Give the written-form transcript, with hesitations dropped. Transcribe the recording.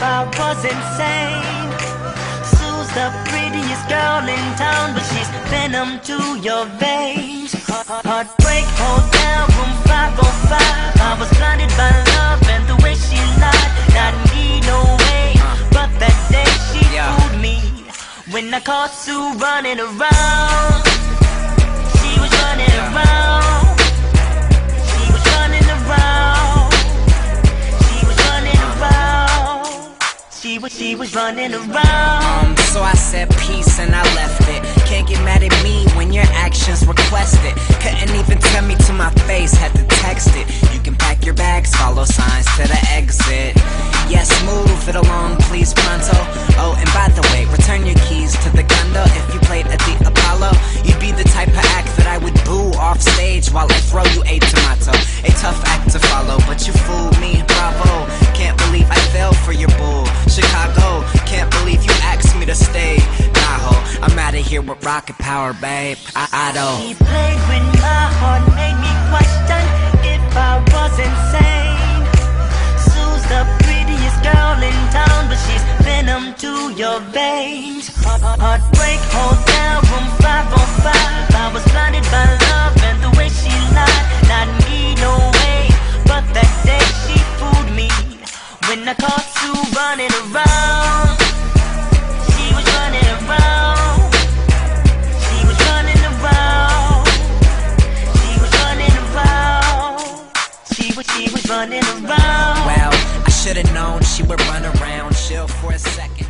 I was insane. Sue's the prettiest girl in town, but she's venom to your veins. Heartbreak hotel, room 505. I was blinded by love and the way she lied. Not me, no way, but that day she fooled me. When I caught Sue running around, she was running around. She was running around. So I said peace and I left it. Can't get mad at me when your actions requested. Couldn't even tell me to my face, had to text it. You can pack your bags, follow signs to the exit. Yes, move it along, please, pronto. Oh, and by the way, return your keys to the condo. If you played at the Apollo, you'd be the type of act that I would boo off stage while I throw you a tomato. A tough act to follow, but you fooled me, bravo. Can't believe I fell for your bull, Chicago. Can't believe you asked me to stay, nah ho. I'm outta here with rocket power, babe. I don't. She played with my heart, made me question if I was insane. Sue's the prettiest girl in town, but she's venom to your veins. Heartbreak hotel, room 505. I was blinded by love and the way she lied. Not me, no way, but that day she fooled me. When I caught Sue running around, she was running around. She was running around. She was running around. She was running around. Well, I should've known she would run around. Chill for a second.